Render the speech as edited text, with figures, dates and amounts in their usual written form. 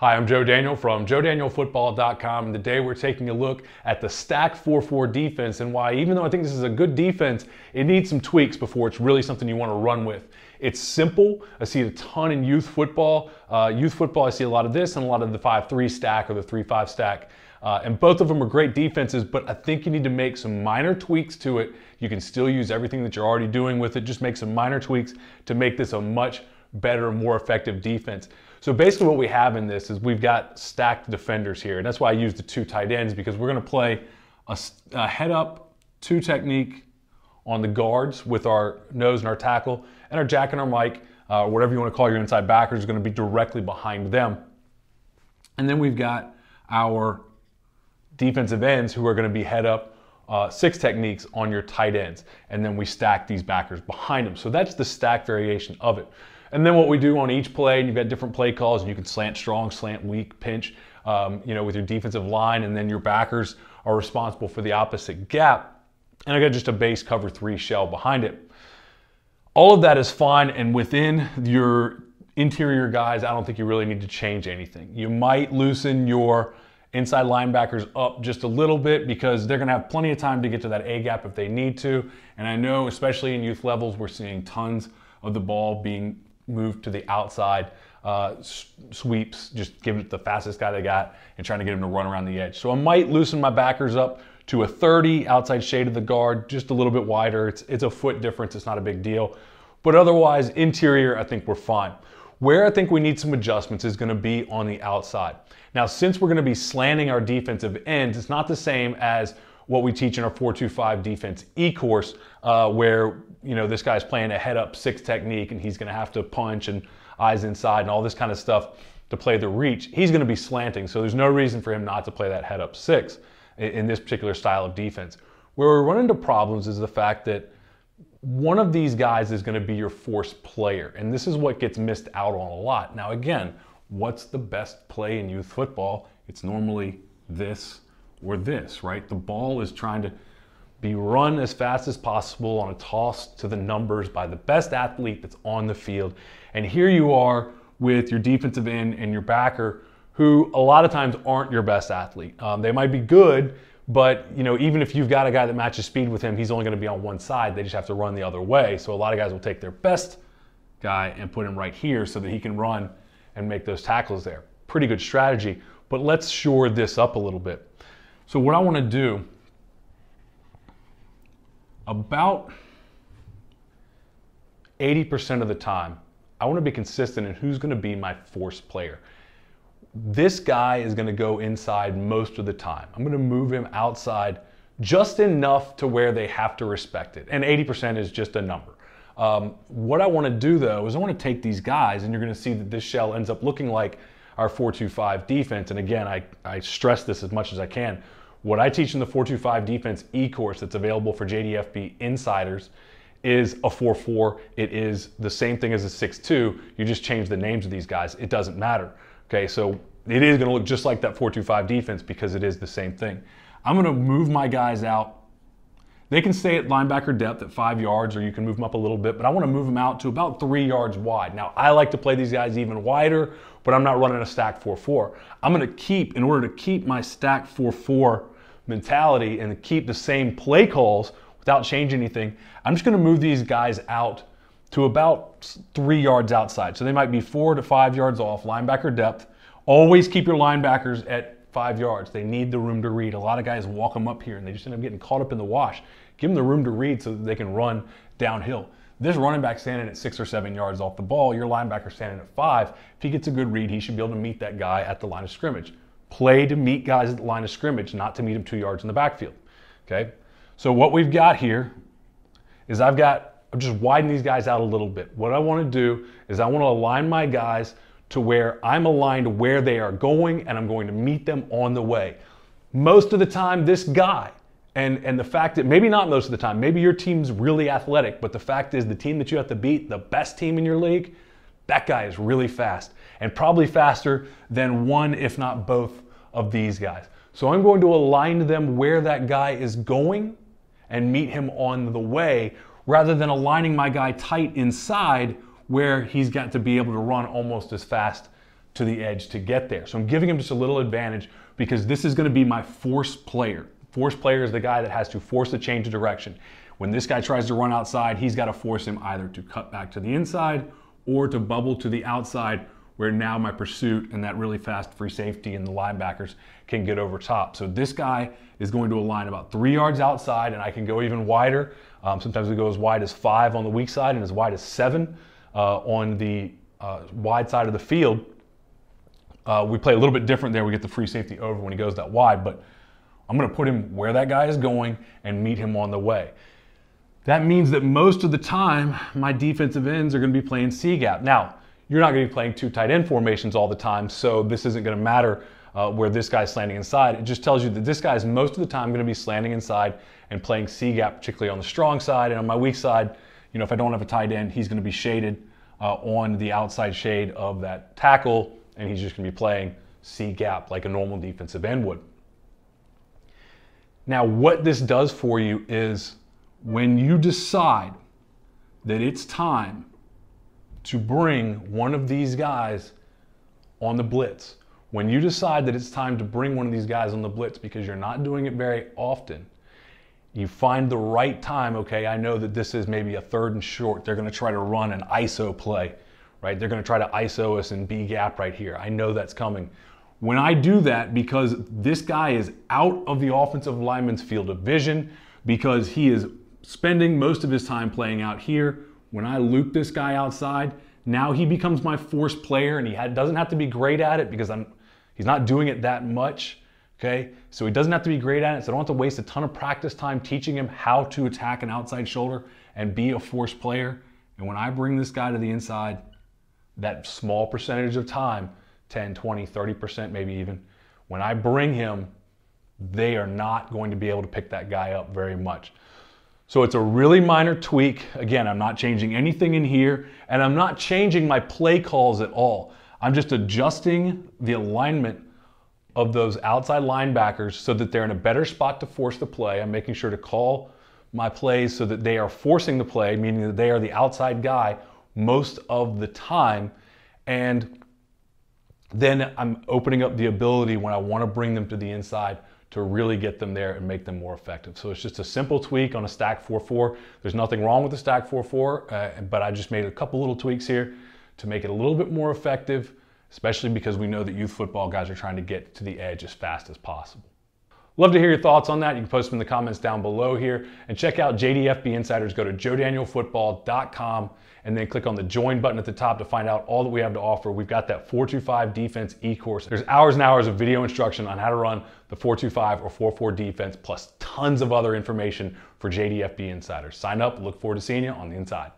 Hi, I'm Joe Daniel from joedanielfootball.com, and today we're taking a look at the stack 4-4 defense and why, even though I think this is a good defense, it needs some tweaks before it's really something you want to run with. It's simple. I see it a ton in youth football. I see a lot of this and a lot of the 5-3 stack or the 3-5 stack. And both of them are great defenses, but I think you need to make some minor tweaks to it. You can still use everything that you're already doing with it. Just make some minor tweaks to make this a much better, more effective defense. So basically what we have in this is we've got stacked defenders here, and that's why I use the two tight ends, because we're going to play a head-up two technique on the guards with our nose and our tackle, and our jack and our mic, whatever you want to call your inside backers, is going to be directly behind them. And then we've got our defensive ends who are going to be head-up six techniques on your tight ends, and then we stack these backers behind them. So that's the stack variation of it. And then what we do on each play, and you've got different play calls, and you can slant strong, slant weak, pinch, with your defensive line, and then your backers are responsible for the opposite gap. And I got just a base cover three shell behind it. All of that is fine, and within your interior guys, I don't think you really need to change anything. You might loosen your inside linebackers up just a little bit, because they're going to have plenty of time to get to that A gap if they need to. And I know, especially in youth levels, we're seeing tons of the ball being moved to the outside, sweeps, just give it the fastest guy they got and trying to get him to run around the edge. So I might loosen my backers up to a 30 outside shade of the guard, just a little bit wider. It's a foot difference. It's not a big deal. But otherwise, interior, I think we're fine. Where I think we need some adjustments is going to be on the outside. Now, since we're going to be slanting our defensive ends, it's not the same as what we teach in our 4-2-5 defense e-course, where this guy's playing a head-up six technique and he's going to have to punch and eyes inside and all this kind of stuff to play the reach. He's going to be slanting, so there's no reason for him not to play that head-up six in this particular style of defense. Where we run into problems is the fact that one of these guys is going to be your force player, and this is what gets missed out on a lot. Now again, what's the best play in youth football? It's normally this or this, right? The ball is trying to be run as fast as possible on a toss to the numbers by the best athlete that's on the field. And here you are with your defensive end and your backer, who a lot of times aren't your best athlete. They might be good, but even if you've got a guy that matches speed with him, he's only going to be on one side. They just have to run the other way. So a lot of guys will take their best guy and put him right here so that he can run and make those tackles there. Pretty good strategy, but let's shore this up a little bit. So what I want to do, about 80% of the time, I want to be consistent in who's going to be my force player. This guy is going to go inside most of the time. I'm going to move him outside just enough to where they have to respect it. And 80% is just a number. What I want to do, though, is I want to take these guys, and you're going to see that this shell ends up looking like our 4-2-5 defense. And again, I stress this as much as I can. What I teach in the 4-2-5 defense e-course that's available for JDFB insiders is a 4-4. It is the same thing as a 6-2. You just change the names of these guys. It doesn't matter. Okay, so it is going to look just like that 4-2-5 defense because it is the same thing. I'm going to move my guys out. They can stay at linebacker depth at 5 yards, or you can move them up a little bit, but I want to move them out to about 3 yards wide. Now, I like to play these guys even wider, but I'm not running a stack 4-4. I'm going to keep, in order to keep my stack 4-4 mentality and keep the same play calls without changing anything, I'm just going to move these guys out to about 3 yards outside. So they might be 4 to 5 yards off linebacker depth. Always keep your linebackers at 5 yards. They need the room to read. A lot of guys walk them up here and they just end up getting caught up in the wash. Give them the room to read so that they can run downhill. This running back standing at 6 or 7 yards off the ball, your linebacker standing at 5. If he gets a good read, he should be able to meet that guy at the line of scrimmage. Play to meet guys at the line of scrimmage, not to meet them 2 yards in the backfield. Okay? So what we've got here is I've just widened these guys out a little bit. What I want to do is I want to align my guys to where I'm aligned where they are going, and I'm going to meet them on the way. Most of the time, this guy, and the fact that, maybe not most of the time, maybe your team's really athletic, but the fact is the team that you have to beat, the best team in your league, that guy is really fast, and probably faster than one, if not both, of these guys. So I'm going to align them where that guy is going and meet him on the way, rather than aligning my guy tight inside where he's got to be able to run almost as fast to the edge to get there. So I'm giving him just a little advantage because this is going to be my force player. Force player is the guy that has to force the change of direction. When this guy tries to run outside, he's got to force him either to cut back to the inside or to bubble to the outside, where now my pursuit and that really fast free safety and the linebackers can get over top. So this guy is going to align about 3 yards outside, and I can go even wider. Sometimes we go as wide as 5 on the weak side and as wide as 7 on the wide side of the field. We play a little bit different there. We get the free safety over when he goes that wide, but I'm going to put him where that guy is going and meet him on the way. That means that most of the time, my defensive ends are going to be playing C-gap. Now, you're not going to be playing 2 tight end formations all the time, so this isn't going to matter where this guy's slanting inside. It just tells you that this guy's most of the time going to be slanting inside and playing C-gap, particularly on the strong side. And on my weak side, you know, if I don't have a tight end, he's going to be shaded on the outside shade of that tackle, and he's just going to be playing C-gap like a normal defensive end would. Now, what this does for you is when you decide that it's time to bring one of these guys on the blitz, when you decide that it's time to bring one of these guys on the blitz, because you're not doing it very often, you find the right time. Okay, I know that this is maybe a 3rd and short. They're going to try to run an ISO play, right? They're going to try to ISO us in B gap right here. I know that's coming. When I do that, because this guy is out of the offensive lineman's field of vision, because he is spending most of his time playing out here, when I loop this guy outside, now he becomes my force player, and he doesn't have to be great at it because he's not doing it that much, okay? So he doesn't have to be great at it, so I don't have to waste a ton of practice time teaching him how to attack an outside shoulder and be a force player. And when I bring this guy to the inside, that small percentage of time, 10, 20, 30% maybe even, when I bring him, they are not going to be able to pick that guy up very much. So it's a really minor tweak. Again, I'm not changing anything in here, and I'm not changing my play calls at all. I'm just adjusting the alignment of those outside linebackers so that they're in a better spot to force the play. I'm making sure to call my plays so that they are forcing the play, meaning that they are the outside guy most of the time. And then I'm opening up the ability when I want to bring them to the inside to really get them there and make them more effective. So it's just a simple tweak on a stack 4-4. There's nothing wrong with the stack 4-4, but I just made a couple little tweaks here to make it a little bit more effective, especially because we know that youth football guys are trying to get to the edge as fast as possible. Love to hear your thoughts on that. You can post them in the comments down below here. And check out JDFB Insiders. Go to joedanielfootball.com and then click on the join button at the top to find out all that we have to offer. We've got that 4-2-5 defense e-course. There's hours and hours of video instruction on how to run the 4-2-5 or 4-4 defense, plus tons of other information for JDFB Insiders. Sign up. Look forward to seeing you on the inside.